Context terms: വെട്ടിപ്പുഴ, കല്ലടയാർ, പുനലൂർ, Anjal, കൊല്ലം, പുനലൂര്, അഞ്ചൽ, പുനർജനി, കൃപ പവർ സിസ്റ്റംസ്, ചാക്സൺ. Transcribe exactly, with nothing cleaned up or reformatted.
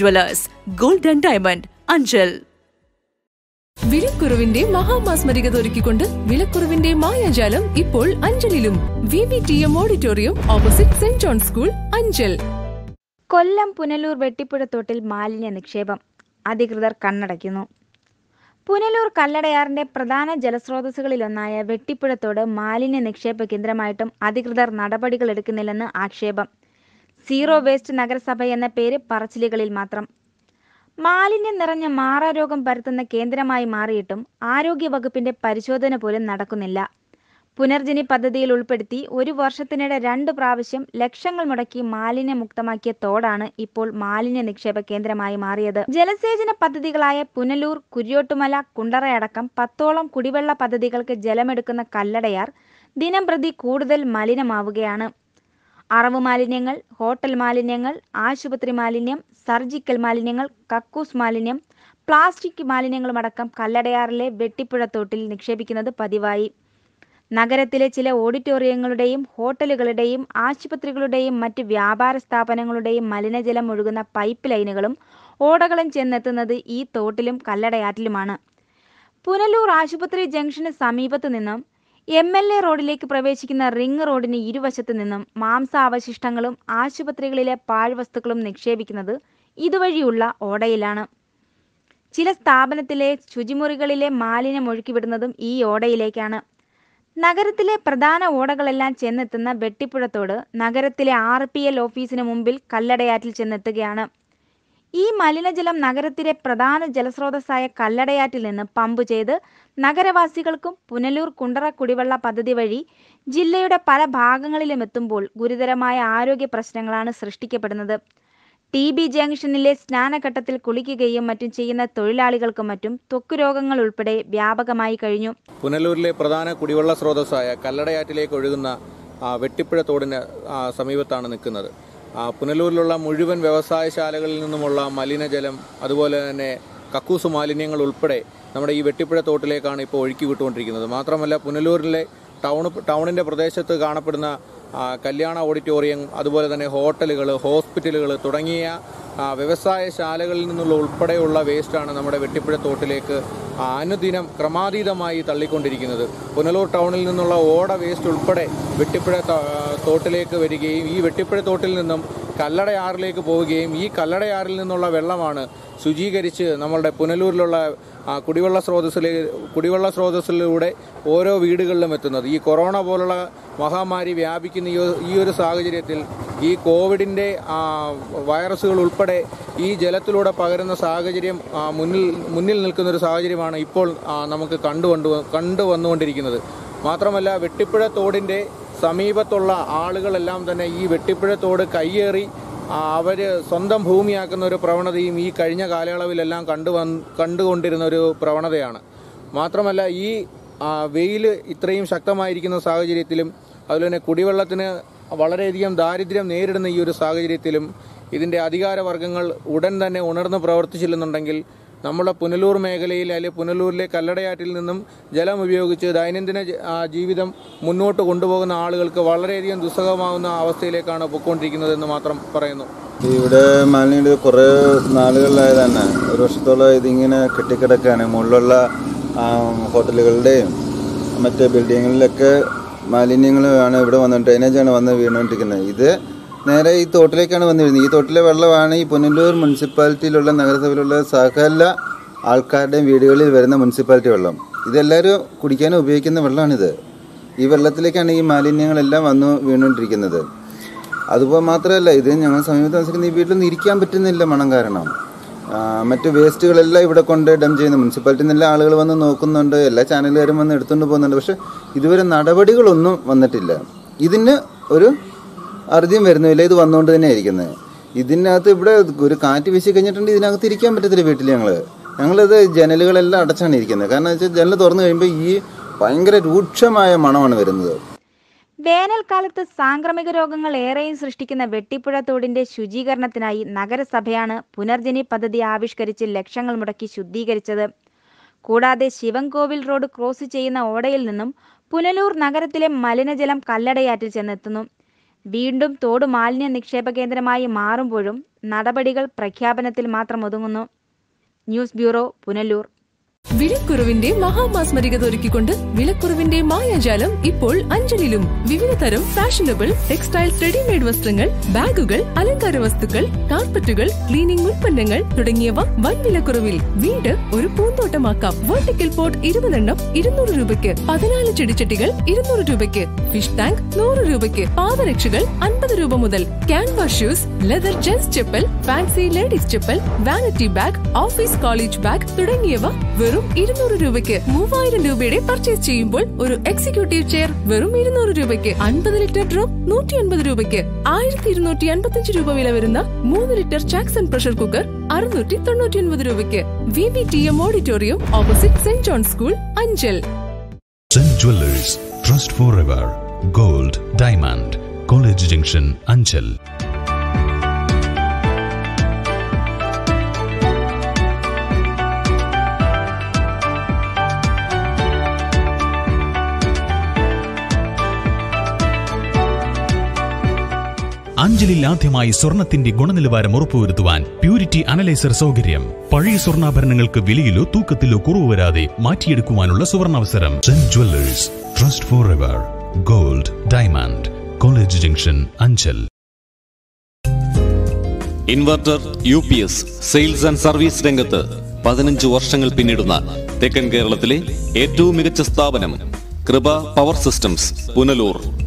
Jewelers, Gold and Diamond, Anjal. വിലക്കുറവിന്റെ മഹാമാസ്മരിക ഒരുക്കിക്കൊണ്ട് വിലക്കുറവിന്റെ മായാജാലം ഇപ്പോൾ അഞ്ചലിലും V V T M auditorium opposite saint John school, അഞ്ചൽ. കൊല്ലം പുനലൂർ വെട്ടിപ്പുഴ തോട്ടിൽ മാലിന്യ നിക്ഷേപം, അധികൃതർ കണ്ണടയ്ക്കുന്നു. പുനലൂർ കല്ലടയാറിന്റെ പ്രധാന ജലസ്രോതസ്സുകളിലൊന്നായ വെട്ടിപ്പുഴത്തോട് മാലിന്യ നിക്ഷേപ കേന്ദ്രമായിട്ടും അധികൃതർ നടപടികൾ എടുക്കുന്നില്ലെന്ന് ആക്ഷേപം. സീറോ വേസ്റ്റ് നഗരസഭ എന്ന പേര് പറച്ചിലുകളിൽ മാത്രം. മാലിന്യം നിറഞ്ഞ മാറാരോഗം പരത്തുന്ന കേന്ദ്രമായി മാറിയിട്ടും ആരോഗ്യവകുപ്പിന്റെ പരിശോധന പോലും നടക്കുന്നില്ല. പുനർജനി പദ്ധതിയിൽ ഉൾപ്പെടുത്തി ഒരു വർഷത്തിനിടെ രണ്ടു പ്രാവശ്യം ലക്ഷങ്ങൾ മുടക്കി മാലിന്യമുക്തമാക്കിയ തോടാണ് ഇപ്പോൾ മാലിന്യ നിക്ഷേപ കേന്ദ്രമായി മാറിയത്. ജലസേചന പദ്ധതികളായ പുനലൂർ, കുര്യോട്ടുമല, കുണ്ടറയടക്കം പത്തോളം കുടിവെള്ള പദ്ധതികൾക്ക് ജലമെടുക്കുന്ന കല്ലടയാർ ദിനം പ്രതി കൂടുതൽ മലിനമാവുകയാണ്. അറവ് മാലിന്യങ്ങൾ, ഹോട്ടൽ മാലിന്യങ്ങൾ, ആശുപത്രി മാലിന്യം, സർജിക്കൽ മാലിന്യങ്ങൾ, കക്കൂസ് മാലിന്യം, പ്ലാസ്റ്റിക് മാലിന്യങ്ങളുമടക്കം കല്ലടയാറിലെ വെട്ടിപ്പുഴ തോട്ടിൽ നിക്ഷേപിക്കുന്നത് പതിവായി. നഗരത്തിലെ ചില ഓഡിറ്റോറിയങ്ങളുടെയും ഹോട്ടലുകളുടെയും ആശുപത്രികളുടെയും മറ്റ് വ്യാപാര സ്ഥാപനങ്ങളുടെയും മലിനജലം ഒഴുകുന്ന പൈപ്പ് ലൈനുകളും ഓടകളും ചെന്നെത്തുന്നത് ഈ തോട്ടിലും കല്ലടയാറ്റിലുമാണ്. പുനലൂർ ആശുപത്രി ജംഗ്ഷന് സമീപത്തു നിന്നും എം എൽ എ റോഡിലേക്ക് പ്രവേശിക്കുന്ന റിംഗ് റോഡിന് ഇരുവശത്തു നിന്നും മാംസാവശിഷ്ടങ്ങളും ആശുപത്രികളിലെ പാഴ്വസ്തുക്കളും നിക്ഷേപിക്കുന്നത് ഇതുവഴിയുള്ള ഓടയിലാണ്. ചില സ്ഥാപനത്തിലെ ശുചിമുറികളിലെ മാലിന്യം ഒഴുക്കിവിടുന്നതും ഈ ഓടയിലേക്കാണ്. നഗരത്തിലെ പ്രധാന ഓടകളെല്ലാം ചെന്നെത്തുന്ന വെട്ടിപ്പുഴത്തോട് നഗരത്തിലെ ആർ പി എൽ ഓഫീസിന് മുമ്പിൽ കല്ലടയാറ്റിൽ ചെന്നെത്തുകയാണ്. ഈ മലിനജലം നഗരത്തിലെ പ്രധാന ജലസ്രോതസ്സായ കല്ലടയാറ്റിൽ നിന്ന് പമ്പ് ചെയ്ത് നഗരവാസികൾക്കും പുനലൂർ കുണ്ടറ കുടിവെള്ള പദ്ധതി വഴി ജില്ലയുടെ പല ഭാഗങ്ങളിലും എത്തുമ്പോൾ ഗുരുതരമായ ആരോഗ്യ പ്രശ്നങ്ങളാണ് സൃഷ്ടിക്കപ്പെടുന്നത്. ടി ബി ജംഗ്ഷനിലെ സ്നാനഘട്ടത്തിൽ കുളിക്കുകയും മറ്റും ചെയ്യുന്ന തൊഴിലാളികൾക്കും മറ്റും ത്വക്ക് രോഗങ്ങൾ ഉൾപ്പെടെ വ്യാപകമായി കഴിഞ്ഞു. പുനലൂരിലെ പ്രധാന കുടിവെള്ള സ്രോതസ്സായ കല്ലടയാറ്റിലേക്ക് ഒഴുകുന്ന വെട്ടിപ്പുഴ തോടിന് സമീപത്താണ് നിൽക്കുന്നത്. പുനലൂരിലുള്ള മുഴുവൻ വ്യവസായശാലകളിൽ നിന്നുമുള്ള മലിനജലം, അതുപോലെ തന്നെ കക്കൂസ് മാലിന്യങ്ങൾ ഉൾപ്പെടെ നമ്മുടെ ഈ വെട്ടിപ്പുഴ തോട്ടിലേക്കാണ് ഇപ്പോൾ ഒഴുക്കി വിട്ടുകൊണ്ടിരിക്കുന്നത്. മാത്രമല്ല, പുനലൂരിലെ ടൗൺ ടൗണിൻ്റെ പ്രദേശത്ത് കാണപ്പെടുന്ന കല്യാണ ഓഡിറ്റോറിയം, അതുപോലെ തന്നെ ഹോട്ടലുകൾ, ഹോസ്പിറ്റലുകൾ തുടങ്ങിയ വ്യവസായശാലകളിൽ നിന്നുള്ള ഉൾപ്പെടെയുള്ള വേസ്റ്റാണ് നമ്മുടെ വെട്ടിപ്പുഴ തോട്ടിലേക്ക് അനുദിനം ക്രമാതീതമായി തള്ളിക്കൊണ്ടിരിക്കുന്നത്. പുനലൂർ ടൗണിൽ നിന്നുള്ള ഓട വേസ്റ്റ് ഉൾപ്പെടെ വെട്ടിപ്പുഴ തോട്ടിലേക്ക് വരികയും ഈ വെട്ടിപ്പുഴ തോട്ടിൽ നിന്നും കല്ലടയാറിലേക്ക് പോവുകയും ഈ കല്ലടയാറിൽ നിന്നുള്ള വെള്ളമാണ് ശുചീകരിച്ച് നമ്മളുടെ പുനലൂരിലുള്ള കുടിവെള്ള സ്രോതസ്സിലെ കുടിവെള്ള സ്രോതസ്സിലൂടെ ഓരോ വീടുകളിലും എത്തുന്നത്. ഈ കൊറോണ പോലുള്ള മഹാമാരി വ്യാപിക്കുന്ന ഈ ഒരു സാഹചര്യത്തിൽ, ഈ കോവിഡിൻ്റെ വൈറസുകൾ ഉൾപ്പെടെ ഈ ജലത്തിലൂടെ പകരുന്ന സാഹചര്യം മുന്നിൽ മുന്നിൽ നിൽക്കുന്നൊരു സാഹചര്യമാണ് ഇപ്പോൾ നമുക്ക് കണ്ടുകൊണ്ടു കണ്ടു വന്നുകൊണ്ടിരിക്കുന്നത്. മാത്രമല്ല, വെട്ടിപ്പുഴ തോടിൻ്റെ സമീപത്തുള്ള ആളുകളെല്ലാം തന്നെ ഈ വെട്ടിപ്പുഴ തോട് കയ്യേറി അവർ സ്വന്തം ഭൂമിയാക്കുന്ന ഒരു പ്രവണതയും ഈ കഴിഞ്ഞ കാലയളവിലെല്ലാം കണ്ടു വന്ന് കണ്ടുകൊണ്ടിരുന്ന ഒരു പ്രവണതയാണ്. മാത്രമല്ല, ഈ വെയിൽ ഇത്രയും ശക്തമായിരിക്കുന്ന സാഹചര്യത്തിലും അതുപോലെ തന്നെ കുടിവെള്ളത്തിന് വളരെയധികം ദാരിദ്ര്യം നേരിടുന്ന ഈ ഒരു സാഹചര്യത്തിലും ഇതിൻ്റെ അധികാരവർഗങ്ങൾ ഉടൻ തന്നെ ഉണർന്ന് പ്രവർത്തിച്ചില്ലെന്നുണ്ടെങ്കിൽ നമ്മുടെ പുനലൂർ മേഖലയിൽ, അല്ലെങ്കിൽ പുനലൂരിലെ കല്ലടയാറ്റിൽ നിന്നും ജലം ഉപയോഗിച്ച് ദൈനംദിന ജീവിതം മുന്നോട്ട് കൊണ്ടുപോകുന്ന ആളുകൾക്ക് വളരെയധികം ദുസ്സഹമാകുന്ന അവസ്ഥയിലേക്കാണ് പൊയ്ക്കൊണ്ടിരിക്കുന്നതെന്ന് മാത്രം പറയുന്നു. ഇവിടെ മാലിന്യം കുറേ നാളുകളിലായി തന്നെ ഒരു വർഷത്തോളം ഇതിങ്ങനെ കെട്ടിക്കിടക്കാണ്. മുകളിലുള്ള ഹോട്ടലുകളുടെയും മറ്റ് ബിൽഡിങ്ങുകളിലൊക്കെ മാലിന്യങ്ങളാണ് ഇവിടെ വന്നുകൊണ്ട് ഡ്രെയിനേജാണ് വന്ന് വീണുകൊണ്ടിരിക്കുന്നത്. ഇത് നേരെ ഈ തോട്ടിലേക്കാണ് വന്നു വരുന്നത്. ഈ തോട്ടിലെ വെള്ളമാണ് ഈ പുനലൂർ മുനിസിപ്പാലിറ്റിയിലുള്ള നഗരസഭയിലുള്ള സകല ആൾക്കാരുടെയും വീടുകളിൽ വരുന്ന മുനിസിപ്പാലിറ്റി വെള്ളം. ഇതെല്ലാവരും കുടിക്കാനും ഉപയോഗിക്കുന്ന വെള്ളമാണിത്. ഈ വെള്ളത്തിലേക്കാണ് ഈ മാലിന്യങ്ങളെല്ലാം വന്നു വീണുകൊണ്ടിരിക്കുന്നത്. അതുപോലെ മാത്രമല്ല, ഇത് ഞങ്ങൾ സമീപത്ത് താമസിക്കുന്ന ഈ വീട്ടിലൊന്നും ഇരിക്കാൻ പറ്റുന്നില്ല മണം കാരണം. മറ്റു വേസ്റ്റുകളെല്ലാം ഇവിടെ കൊണ്ട് ഡം ചെയ്യുന്നു. മുനിസിപ്പാലിറ്റിയിൽ നിന്ന് എല്ലാ ആളുകൾ വന്ന് നോക്കുന്നുണ്ട്, എല്ലാ ചാനലുകാരും വന്ന് എടുത്തുകൊണ്ട് പോകുന്നുണ്ട്. പക്ഷെ ഇതുവരെ നടപടികളൊന്നും വന്നിട്ടില്ല. ഇതിന് ഒരു അർജ്യം വരുന്നില്ല, ഇത് വന്നുകൊണ്ട് തന്നെ ഇരിക്കുന്നത്. ഇതിനകത്ത് ഇവിടെ ഒരു കാറ്റ് വീശി കഴിഞ്ഞിട്ടുണ്ട്, ഇതിനകത്ത് ഇരിക്കാൻ പറ്റത്തില്ല വീട്ടിൽ. ഞങ്ങൾ ഞങ്ങളിത് ജനലുകളെല്ലാം അടച്ചാണ് ഇരിക്കുന്നത്. കാരണം വെച്ചാൽ ജനൽ തുറന്നു കഴിയുമ്പോൾ ഈ ഭയങ്കര രൂക്ഷമായ മണമാണ് വരുന്നത്. വേനൽക്കാലത്ത് സാംക്രമിക രോഗങ്ങൾ ഏറെയും സൃഷ്ടിക്കുന്ന വെട്ടിപ്പുഴ തോടിന്റെ ശുചീകരണത്തിനായി നഗരസഭയാണ് പുനർജനി പദ്ധതി ആവിഷ്കരിച്ച് ലക്ഷങ്ങൾ മുടക്കി ശുദ്ധീകരിച്ചത്. കൂടാതെ ശിവൻകോവിൽ റോഡ് ക്രോസ് ചെയ്യുന്ന ഓടയിൽ നിന്നും പുനലൂർ നഗരത്തിലെ മലിനജലം കല്ലടയാറ്റിൽ ചെന്നെത്തുന്നു. വീണ്ടും തോട് മാലിന്യ നിക്ഷേപ കേന്ദ്രമായി മാറുമ്പോഴും നടപടികൾ പ്രഖ്യാപനത്തിൽ മാത്രം ഒതുങ്ങുന്നു. News bureau, പുനലൂർ. വിലക്കുറവിന്റെ മഹാമാസ്മരികത ഒരുക്കിക്കൊണ്ട് വിലക്കുറവിന്റെ മായാജാലം ഇപ്പോൾ അഞ്ജലിയിലും. വിവിധ തരം ഫാഷനബിൾ ടെക്സ്റ്റൈൽസ്, റെഡിമെയ്ഡ് വസ്ത്രങ്ങൾ, ബാഗുകൾ, അലങ്കാര വസ്തുക്കൾ, കാർപ്പറ്റുകൾ, ക്ലീനിംഗ് ഉൽപ്പന്നങ്ങൾ തുടങ്ങിയവ വൻ വിലക്കുറവിൽ. വീട് ഒരു പൂന്തോട്ടമാക്കാം. വെർട്ടിക്കൽ പോട്ട് ഇരുപതെണ്ണം ഇരുന്നൂറ് രൂപയ്ക്ക്, പതിനാല് ചെടിച്ചട്ടികൾ ഇരുന്നൂറ് രൂപയ്ക്ക്, ഫിഷ് ടാങ്ക് നൂറ് രൂപയ്ക്ക്, പാദരക്ഷകൾ അൻപത് രൂപ മുതൽ, canvas shoes, leather gents chappal, fancy ladies chappal, vanity bag, office college bag തുടങ്ങിയവ വെറും ഇരുന്നൂറ് രൂപയ്ക്ക്. മൂവായിരം രൂപയുടെ പർച്ചേസ് ചെയ്യുമ്പോൾ ഒരു എക്സിക്യൂട്ടീവ് ചെയർ വെറും ഇരുന്നൂറ് രൂപയ്ക്ക്, അൻപത് ലിറ്റർ ഡ്രോപ്പ് നൂറ്റി അൻപത് രൂപയ്ക്ക്, ആയിരത്തി ഇരുന്നൂറ്റി അൻപത്തി അഞ്ച് രൂപ വില വരുന്ന മൂന്ന് ലിറ്റർ ചാക്സൺ പ്രഷർ കുക്കർ അറുന്നൂറ്റി തൊണ്ണൂറ്റി ഒൻപത് രൂപയ്ക്ക്. V V T M auditorium opposite saint John school, അഞ്ചൽ. Saint jewellers, trust for ever, gold, diamond, college junction, അഞ്ചൽ. അഞ്ചലിൽ ആദ്യമായി സ്വർണത്തിന്റെ ഗുണനിലവാരം ഉറപ്പുവരുത്തുവാൻ പ്യൂരിറ്റി അനലൈസർ സൗകര്യം. പഴയ സ്വർണ്ണാഭരണങ്ങൾക്ക് വിലയിലോ തൂക്കത്തിലോ കുറവ് വരാതെ മാറ്റിയെടുക്കുവാനുള്ള സുവർണാവസരം. Saint jewellers, trust for ever, gold, diamond, college junction, അഞ്ചൽ. Inverter U P S sales and service രംഗത്ത് പതിനഞ്ച് വർഷങ്ങൾ പിന്നിടുന്ന തെക്കൻ കേരളത്തിലെ ഏറ്റവും മികച്ച സ്ഥാപനം കൃപ പവർ സിസ്റ്റംസ്, പുനലൂർ.